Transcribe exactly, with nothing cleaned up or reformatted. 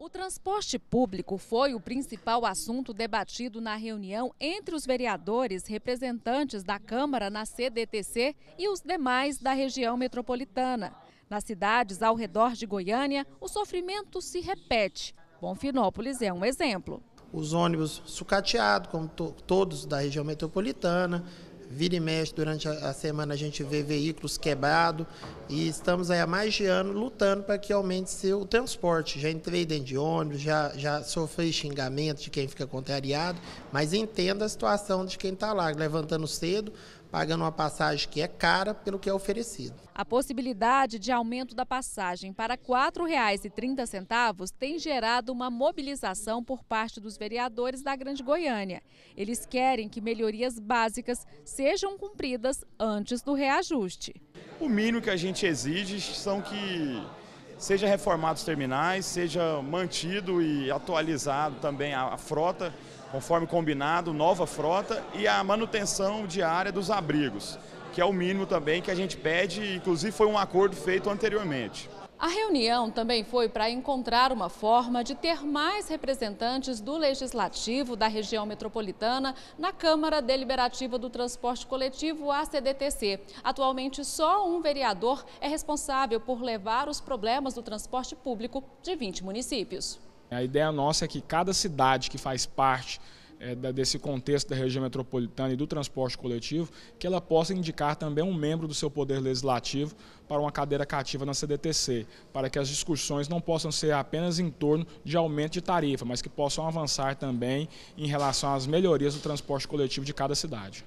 O transporte público foi o principal assunto debatido na reunião entre os vereadores representantes da Câmara na C D T C e os demais da região metropolitana. Nas cidades ao redor de Goiânia, o sofrimento se repete. Bonfinópolis é um exemplo. Os ônibus sucateados, como to- todos da região metropolitana, vira e mexe, durante a semana a gente vê veículos quebrados e estamos aí há mais de ano lutando para que aumente o transporte. Já entrei dentro de ônibus, já, já sofri xingamento de quem fica contrariado, mas entendo a situação de quem está lá, levantando cedo, pagando uma passagem que é cara pelo que é oferecido. A possibilidade de aumento da passagem para quatro reais e trinta centavos tem gerado uma mobilização por parte dos vereadores da Grande Goiânia. Eles querem que melhorias básicas sejam cumpridas antes do reajuste. O mínimo que a gente exige são que seja reformados os terminais, seja mantido e atualizado também a frota, conforme combinado, nova frota e a manutenção diária dos abrigos, que é o mínimo também que a gente pede, inclusive foi um acordo feito anteriormente. A reunião também foi para encontrar uma forma de ter mais representantes do Legislativo da região metropolitana na Câmara Deliberativa do Transporte Coletivo, a C D T C. Atualmente, só um vereador é responsável por levar os problemas do transporte público de vinte municípios. A ideia nossa é que cada cidade que faz parte é, desse contexto da região metropolitana e do transporte coletivo, que ela possa indicar também um membro do seu poder legislativo para uma cadeira cativa na C D T C, para que as discussões não possam ser apenas em torno de aumento de tarifa, mas que possam avançar também em relação às melhorias do transporte coletivo de cada cidade.